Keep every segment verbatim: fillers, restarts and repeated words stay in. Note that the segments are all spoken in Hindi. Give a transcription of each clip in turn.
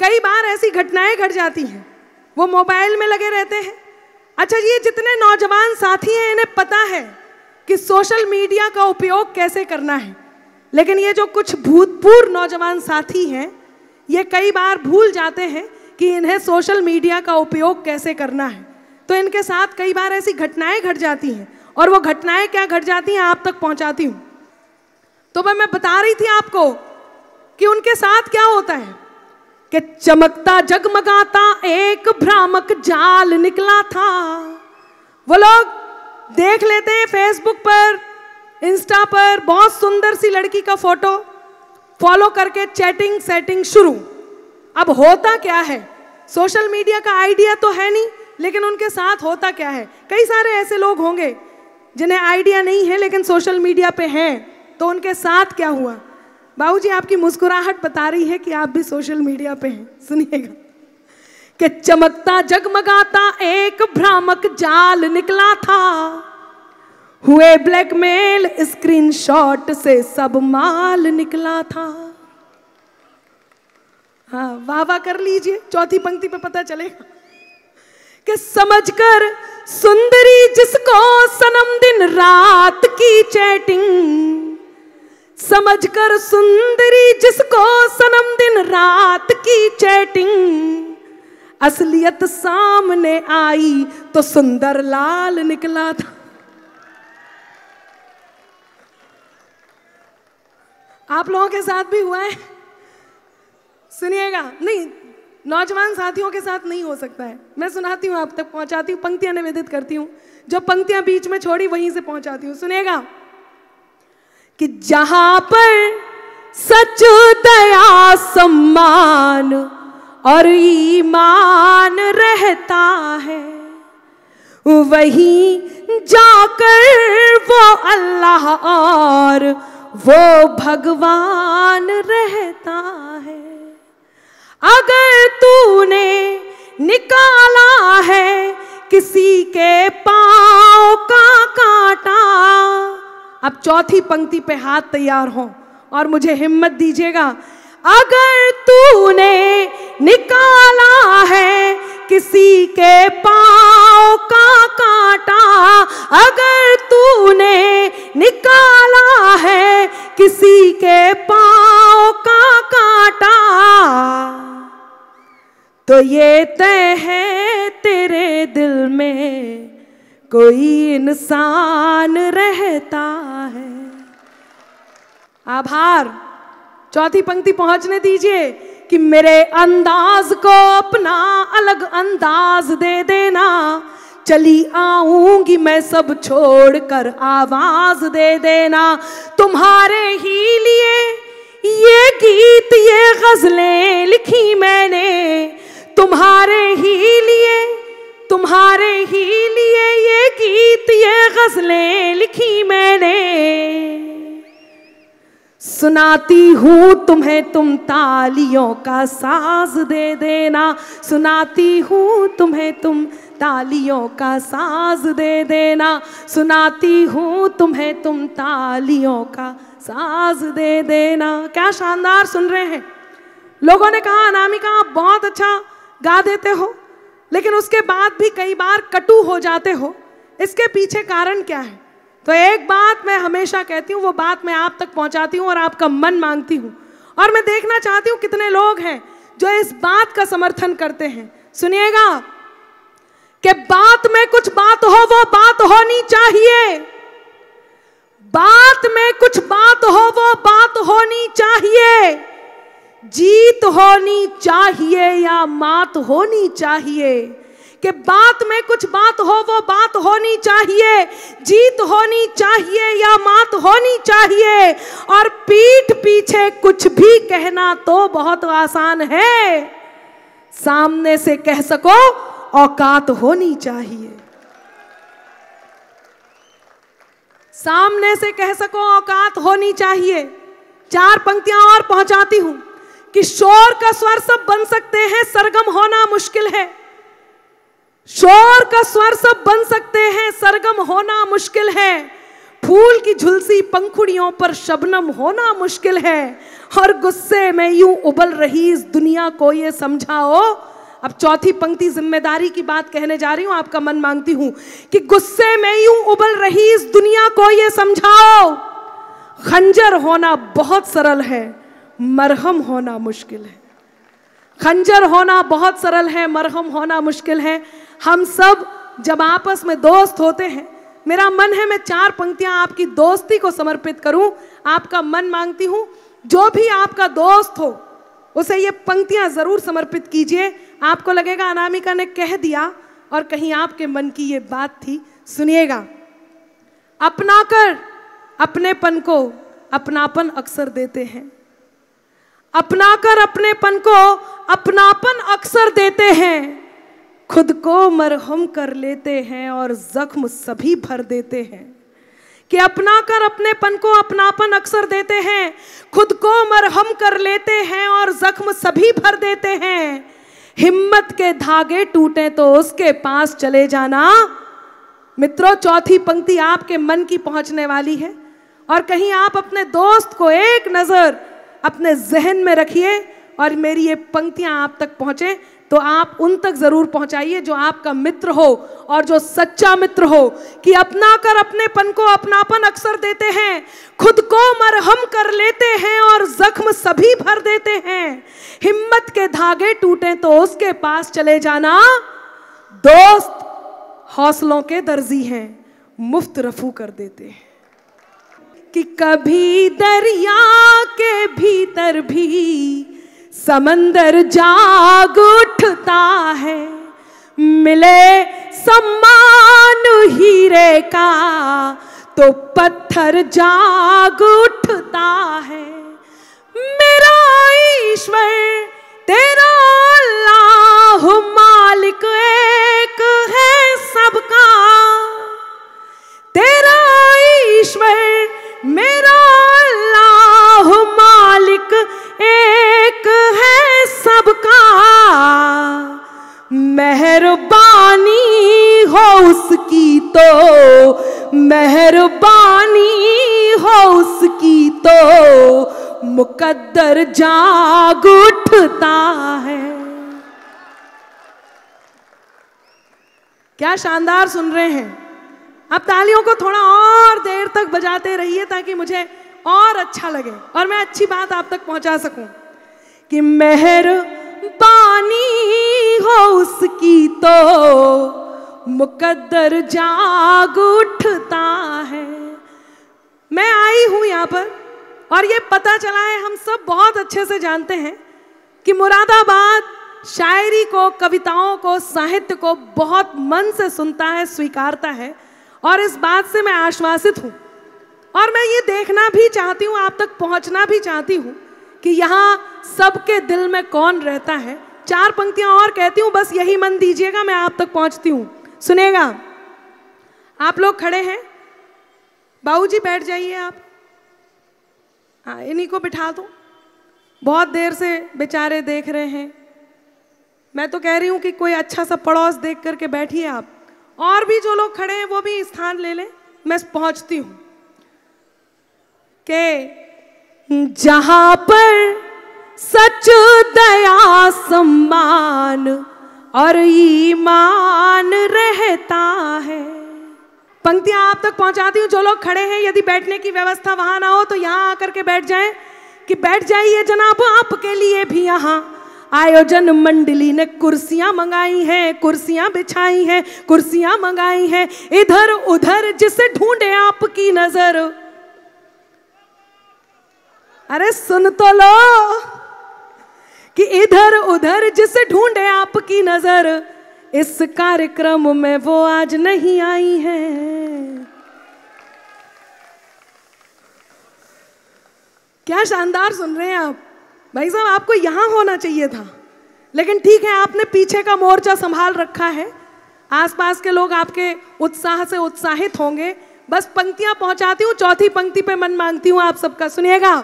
कई बार ऐसी घटनाएं घट जाती हैं, वो मोबाइल में लगे रहते हैं। अच्छा ये जितने नौजवान साथी हैं इन्हें पता है कि सोशल मीडिया का उपयोग कैसे करना है, लेकिन ये जो कुछ भूतपूर्व नौजवान साथी हैं ये कई बार भूल जाते हैं कि इन्हें सोशल मीडिया का उपयोग कैसे करना है। तो इनके साथ कई बार ऐसी घटनाएं घट जाती हैं और वो घटनाएं क्या घट जाती हैं आप तक पहुंचाती हूँ। तो भाई मैं बता रही थी आपको कि उनके साथ क्या होता है कि चमकता जगमगाता एक भ्रामक जाल निकला था। वो लोग देख लेते हैं फेसबुक पर, इंस्टा पर बहुत सुंदर सी लड़की का फोटो, फॉलो करके चैटिंग सेटिंग शुरू। अब होता क्या है, सोशल मीडिया का आइडिया तो है नहीं, लेकिन उनके साथ होता क्या है, कई सारे ऐसे लोग होंगे जिन्हें आइडिया नहीं है लेकिन सोशल मीडिया पे हैं। तो उनके साथ क्या हुआ, बाबूजी आपकी मुस्कुराहट बता रही है कि आप भी सोशल मीडिया पे हैं, सुनिएगा। कि चमकता जगमगाता एक भ्रामक जाल निकला था, हुए ब्लैकमेल स्क्रीनशॉट से सब माल निकला था। हाँ वाह वाह कर लीजिए, चौथी पंक्ति पे पता चलेगा। कि समझकर सुंदरी जिसको सनम दिन रात की चैटिंग, समझकर सुंदरी जिसको सनम दिन रात की चैटिंग, असलियत सामने आई तो सुंदर लाल निकला था। आप लोगों के साथ भी हुआ है, सुनिएगा। नहीं, नौजवान साथियों के साथ नहीं हो सकता है। मैं सुनाती हूँ, आप तक पहुंचाती हूँ, पंक्तियां निवेदित करती हूँ, जो पंक्तियां बीच में छोड़ी वहीं से पहुंचाती हूँ, सुनिएगा। कि जहां पर सच दया सम्मान और ईमान रहता है, वहीं जाकर वो अल्लाह और वो भगवान रहता है। अगर तूने निकाला है किसी के पाँव का कांटा, अब चौथी पंक्ति पे हाथ तैयार हो और मुझे हिम्मत दीजिएगा। अगर तूने निकाला है किसी के पाँव का कांटा, अगर तूने निकाला है किसी के पाँव का कांटा, तो ये तय है तेरे दिल में कोई इंसान रहता है। आभार। चौथी पंक्ति पहुंचने दीजिए। कि मेरे अंदाज को अपना अलग अंदाज दे देना, चली आऊंगी मैं सब छोड़कर आवाज दे देना। तुम्हारे ही लिए ये गीत ये गजलें लिखी मैंने, तुम्हारे ही लिए तुम्हारे ही लिए ये गीत ये गजलें लिखी मैंने। सुनाती हूँ तुम्हें तुम तालियों का साज दे देना, सुनाती हूँ तुम्हें तुम तालियों का साज दे देना, सुनाती हूँ तुम्हें तुम तालियों का साज दे देना। क्या शानदार सुन रहे हैं। लोगों ने कहा अनामिका आप बहुत अच्छा गा देते हो, लेकिन उसके बाद भी कई बार कटु हो जाते हो, इसके पीछे कारण क्या है? तो एक बात मैं हमेशा कहती हूँ, वो बात मैं आप तक पहुँचाती हूँ और आपका मन मांगती हूँ, और मैं देखना चाहती हूँ कितने लोग हैं जो इस बात का समर्थन करते हैं। सुनिएगा कि बात में कुछ बात हो, वो बात होनी चाहिए। बात में कुछ बात हो, वो बात होनी चाहिए। जीत होनी चाहिए या मात होनी चाहिए। कि बात में कुछ बात हो, वो बात होनी चाहिए। जीत होनी चाहिए या मात होनी चाहिए। और पीठ पीछे कुछ भी कहना तो बहुत आसान है, सामने से कह सको औकात होनी चाहिए। सामने से कह सको औकात होनी चाहिए। चार पंक्तियां और पहुंचाती हूं। कि शोर का स्वर सब बन सकते हैं, सरगम होना मुश्किल है। शोर का स्वर सब बन सकते हैं, सरगम होना मुश्किल है। फूल की झुलसी पंखुड़ियों पर शबनम होना मुश्किल है, और गुस्से में यूं उबल रही इस दुनिया को ये समझाओ। अब चौथी पंक्ति जिम्मेदारी की बात कहने जा रही हूं, आपका मन मांगती हूं कि गुस्से में यूं उबल रही इस दुनिया को ये समझाओ, खंजर होना बहुत सरल है, मरहम होना मुश्किल है। खंजर होना बहुत सरल है, मरहम होना मुश्किल है। हम सब जब आपस में दोस्त होते हैं, मेरा मन है मैं चार पंक्तियां आपकी दोस्ती को समर्पित करूं, आपका मन मांगती हूं जो भी आपका दोस्त हो उसे ये पंक्तियां जरूर समर्पित कीजिए। आपको लगेगा अनामिका ने कह दिया और कहीं आपके मन की ये बात थी, सुनिएगा। अपना कर अपनेपन को अपनापन अक्सर देते हैं, अपना कर अपनेपन को अपनापन अक्सर देते हैं, खुद को मरहम कर लेते हैं और जख्म सभी भर देते हैं। कि अपना कर अपनेपन को अपनापन अक्सर देते हैं, खुद को मरहम कर लेते हैं और जख्म सभी भर देते हैं। हिम्मत के धागे टूटे तो उसके पास चले जाना। मित्रों, चौथी पंक्ति आपके मन की पहुंचने वाली है, और कहीं आप अपने दोस्त को एक नजर अपने जहन में रखिए और मेरी ये पंक्तियां आप तक पहुंचे तो आप उन तक जरूर पहुंचाइए जो आपका मित्र हो और जो सच्चा मित्र हो। कि अपना कर अपनेपन को अपनापन अक्सर देते हैं, खुद को मरहम कर लेते हैं और जख्म सभी भर देते हैं। हिम्मत के धागे टूटे तो उसके पास चले जाना। दोस्त हौसलों के दर्जी हैं, मुफ्त रफू कर देते हैं। कि कभी दरिया के भीतर भी समंदर जाग उठता है, मिले सम्मान हीरे का तो पत्थर जाग उठता है। मेरा ईश्वर तेरा अल्लाह मालिक एक है सबका, तेरा ईश्वर मेरा अल्लाह मालिक एक है सबका। मेहरबानी हो उसकी तो, मेहरबानी हो उसकी तो मुकद्दर जाग उठता है। क्या शानदार सुन रहे हैं आप। तालियों को थोड़ा और देर तक बजाते रहिए ताकि मुझे और अच्छा लगे और मैं अच्छी बात आप तक पहुंचा सकूं। कि मेहरबानी हो उसकी तो मुकद्दर जाग उठता है। मैं आई हूं यहाँ पर और ये पता चला है, हम सब बहुत अच्छे से जानते हैं कि मुरादाबाद शायरी को, कविताओं को, साहित्य को बहुत मन से सुनता है, स्वीकारता है, और इस बात से मैं आश्वासित हूँ। और मैं ये देखना भी चाहती हूँ, आप तक पहुँचना भी चाहती हूँ कि यहाँ सबके दिल में कौन रहता है। चार पंक्तियाँ और कहती हूँ, बस यही मन दीजिएगा, मैं आप तक पहुँचती हूँ। सुनेगा, आप लोग खड़े हैं, बाबूजी बैठ जाइए आप, हाँ इन्हीं को बिठा दो, बहुत देर से बेचारे देख रहे हैं। मैं तो कह रही हूँ कि कोई अच्छा सा पड़ोस देख करके बैठिए आप, और भी जो लोग खड़े हैं वो भी स्थान ले लें, मैं पहुंचती हूं। के जहां पर सच, दया, सम्मान और ईमान रहता है। पंक्तियां आप तक पहुंचाती हूं। जो लोग खड़े हैं, यदि बैठने की व्यवस्था वहां ना हो तो यहां आकर के बैठ जाएं। कि बैठ जाइए जनाब, आपके लिए भी यहां आयोजन मंडली ने कुर्सियां मंगाई हैं, कुर्सियां बिछाई हैं, कुर्सियां मंगाई हैं, इधर उधर जिसे ढूंढे आपकी नजर। अरे सुन तो लो, कि इधर उधर जिसे ढूंढे आपकी नजर, इस कार्यक्रम में वो आज नहीं आई है। क्या शानदार सुन रहे हैं आप भाई साहब। आपको यहाँ होना चाहिए था, लेकिन ठीक है, आपने पीछे का मोर्चा संभाल रखा है। आसपास के लोग आपके उत्साह से उत्साहित होंगे। बस पंक्तियां पहुंचाती हूँ, चौथी पंक्ति पे मन मांगती हूँ आप सबका। सुनिएगा,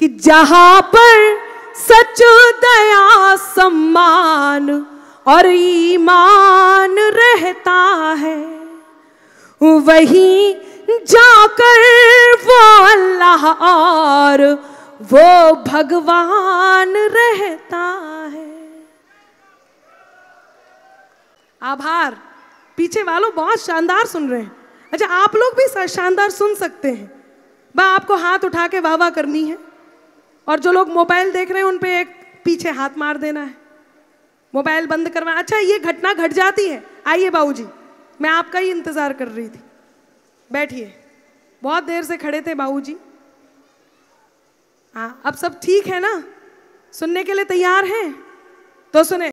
कि जहां पर सच, दया, सम्मान और ईमान रहता है, वहीं जाकर वो अल्लाह और वो भगवान रहता है। आभार। पीछे वालों बहुत शानदार सुन रहे हैं। अच्छा, आप लोग भी शानदार सुन सकते हैं। बस आपको हाथ उठा के वाह वाह करनी है, और जो लोग मोबाइल देख रहे हैं उन पे एक पीछे हाथ मार देना है, मोबाइल बंद करवाना। अच्छा, ये घटना घट जाती है। आइए बाबूजी, मैं आपका ही इंतज़ार कर रही थी, बैठिए। बहुत देर से खड़े थे बाबूजी। हाँ, अब सब ठीक है ना? सुनने के लिए तैयार हैं? तो सुने।